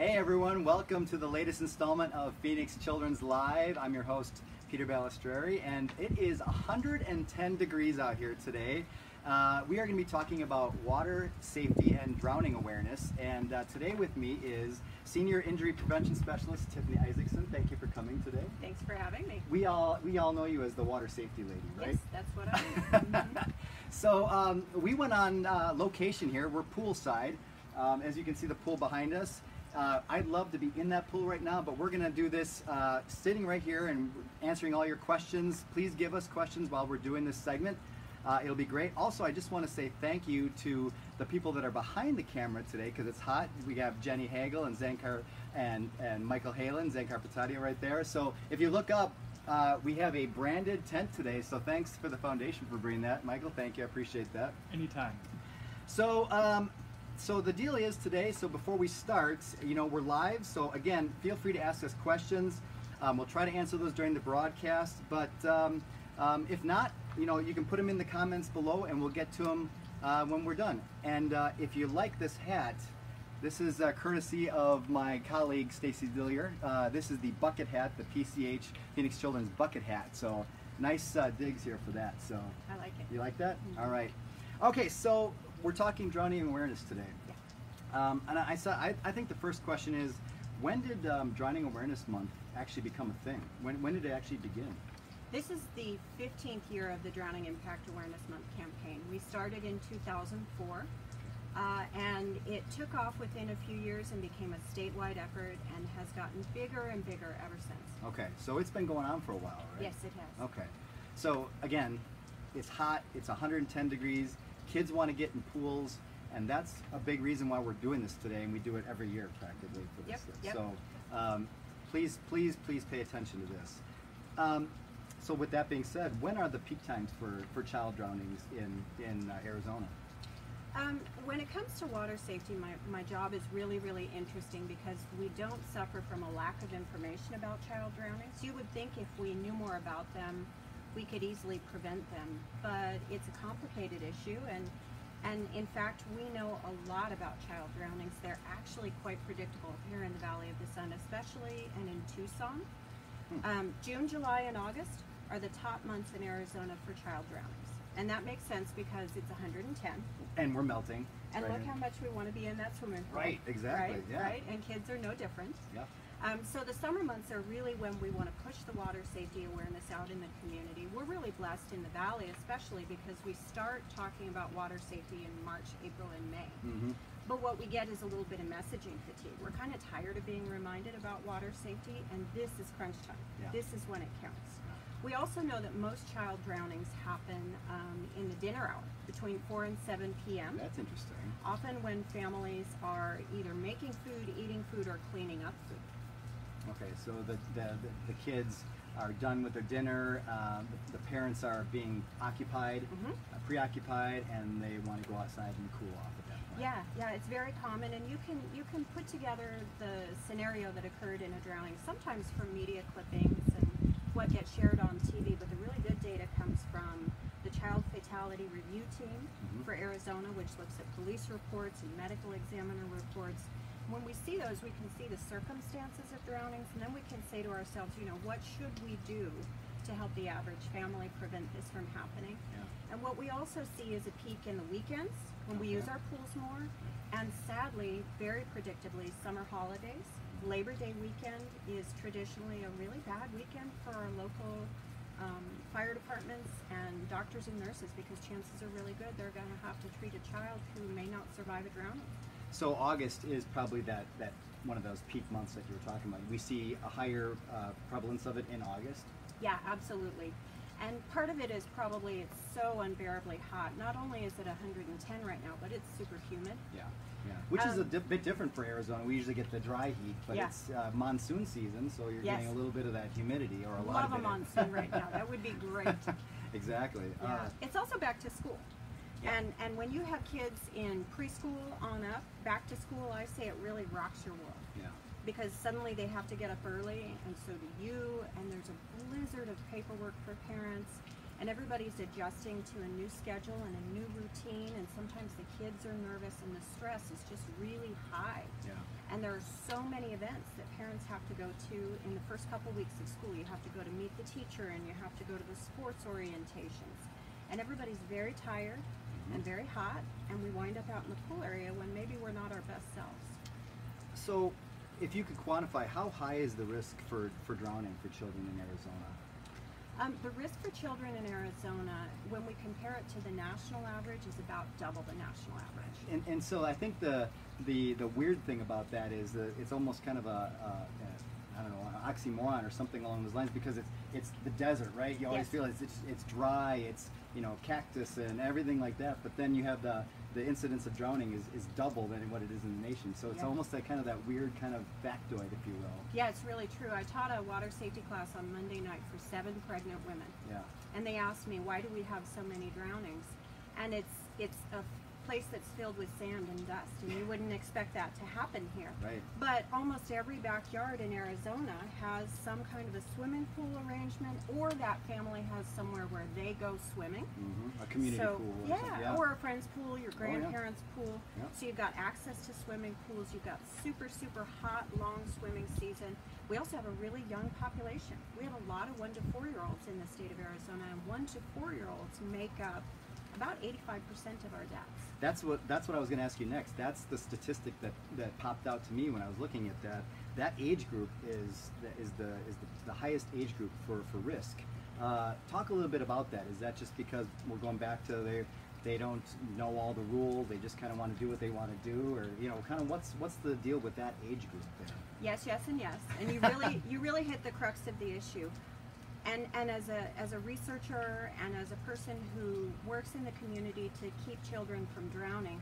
Hey everyone, welcome to the latest installment of Phoenix Children's Live. I'm your host, Peter Balistrieri, and it is 110 degrees out here today. We are going to be talking about water safety and drowning awareness, and today with me is Senior Injury Prevention Specialist Tiffany Isaacson. Thank you for coming today. Thanks for having me. We all know you as the water safety lady, right? Yes, that's what I am. So we went on location here. We're poolside. As you can see the pool behind us. I'd love to be in that pool right now, but we're going to do this sitting right here and answering all your questions. Please give us questions while we're doing this segment. It'll be great. Also, I just want to say thank you to the people that are behind the camera today because it's hot. We have Jenny Hagel and Zankar and Michael Halen, Zankar Patadio right there. So if you look up, we have a branded tent today. So thanks for the foundation for bringing that. Michael, thank you. I appreciate that. Anytime. So, so the deal is today, so before we start, you know, we're live, so again, feel free to ask us questions. We'll try to answer those during the broadcast, but if not, you know, you can put them in the comments below and we'll get to them when we're done. And if you like this hat, this is courtesy of my colleague, Stacey Dillier. This is the bucket hat, the PCH Phoenix Children's bucket hat, so nice digs here for that. So I like it. You like that? Mm-hmm. All right. Okay, so we're talking drowning awareness today, yeah. And I think the first question is, when did Drowning Awareness Month actually become a thing? When did it actually begin? This is the 15th year of the Drowning Impact Awareness Month campaign. We started in 2004, and it took off within a few years and became a statewide effort and has gotten bigger and bigger ever since. Okay, so it's been going on for a while, right? Yes, it has. Okay, so again, it's hot, it's 110 degrees, kids want to get in pools, and that's a big reason why we're doing this today, and we do it every year practically for this. Yep. So please pay attention to this. So with that being said, when are the peak times for child drownings in Arizona? When it comes to water safety, my job is really, really interesting because we don't suffer from a lack of information about child drownings. You would think if we knew more about them, we could easily prevent them, but it's a complicated issue, and in fact we know a lot about child drownings. They're actually quite predictable here in the Valley of the Sun, especially, and in Tucson. June, July, and August are the top months in Arizona for child drownings, and that makes sense because it's 110. And we're melting. And right, look how much we want to be in that swimming pool. Right, exactly. Right, yeah. Right? And kids are no different. Yeah. So the summer months are really when we want to push the water safety awareness out in the community. We're really blessed in the Valley, especially because we start talking about water safety in March, April, and May. Mm-hmm. But what we get is a little bit of messaging fatigue. We're kind of tired of being reminded about water safety, and this is crunch time. Yeah. This is when it counts. We also know that most child drownings happen in the dinner hour, between 4 and 7 p.m. That's interesting. Often when families are either making food, eating food, or cleaning up food. Okay, so the kids are done with their dinner, the parents are being occupied, preoccupied, and they want to go outside and cool off at that point. Yeah, yeah, it's very common, and you can put together the scenario that occurred in a drowning, sometimes from media clippings and what gets shared on TV, but the really good data comes from the Child Fatality Review Team for Arizona, which looks at police reports and medical examiner reports. When we see those, we can see the circumstances of drownings, and then we can say to ourselves, you know, what should we do to help the average family prevent this from happening? Yeah. And what we also see is a peak in the weekends when we use our pools more, and sadly, very predictably, summer holidays. Labor Day weekend is traditionally a really bad weekend for our local fire departments and doctors and nurses because chances are really good they're going to have to treat a child who may not survive a drowning. So August is probably that one of those peak months that you were talking about. We see a higher prevalence of it in August? Yeah, absolutely. And part of it is probably it's so unbearably hot. Not only is it 110 right now, but it's super humid. Yeah, yeah. Which is a bit different for Arizona. We usually get the dry heat, but it's monsoon season, so you're getting a little bit of that humidity or a lot of it. Love a monsoon right now. That would be great. Exactly. Yeah. It's also back to school. Yeah. And when you have kids in preschool on up, back to school, I say it really rocks your world. Yeah. Because suddenly they have to get up early, and so do you, and there's a blizzard of paperwork for parents, and everybody's adjusting to a new schedule and a new routine, and sometimes the kids are nervous, and the stress is just really high. Yeah. And there are so many events that parents have to go to in the first couple weeks of school. You have to go to meet the teacher, and you have to go to the sports orientations. And everybody's very tired and very hot, and we wind up out in the pool area when maybe we're not our best selves. So if you could quantify, how high is the risk for drowning for children in Arizona? The risk for children in Arizona, when we compare it to the national average, is about double the national average. And so I think the weird thing about that is that it's almost kind of a I don't know, an oxymoron or something along those lines, because it's the desert, right? You always feel it's dry, it's, you know, cactus and everything like that, but then you have the incidence of drowning is double than what it is in the nation. So it's almost like kind of that weird kind of factoid, if you will. Yeah, it's really true. I taught a water safety class on Monday night for 7 pregnant women. Yeah. And they asked me, why do we have so many drownings? And it's a place that's filled with sand and dust, and you wouldn't expect that to happen here. Right. But almost every backyard in Arizona has some kind of a swimming pool arrangement, or that family has somewhere where they go swimming. Mm-hmm. A community pool. Yeah, or a friend's pool, your grandparents' pool. Yeah. So you've got access to swimming pools. You've got super, super hot, long swimming season. We also have a really young population. We have a lot of 1- to 4-year-olds in the state of Arizona, and 1- to 4-year-olds make up about 85% of our deaths. That's what I was going to ask you next. That's the statistic that popped out to me when I was looking at that. That age group is the highest age group for risk. Talk a little bit about that. Is that just because we're going back to they don't know all the rules, they just kind of want to do what they want to do, or, you know, kind of what's the deal with that age group there? Yes, yes, and yes. And you really hit the crux of the issue. And as a researcher and as a person who works in the community to keep children from drowning,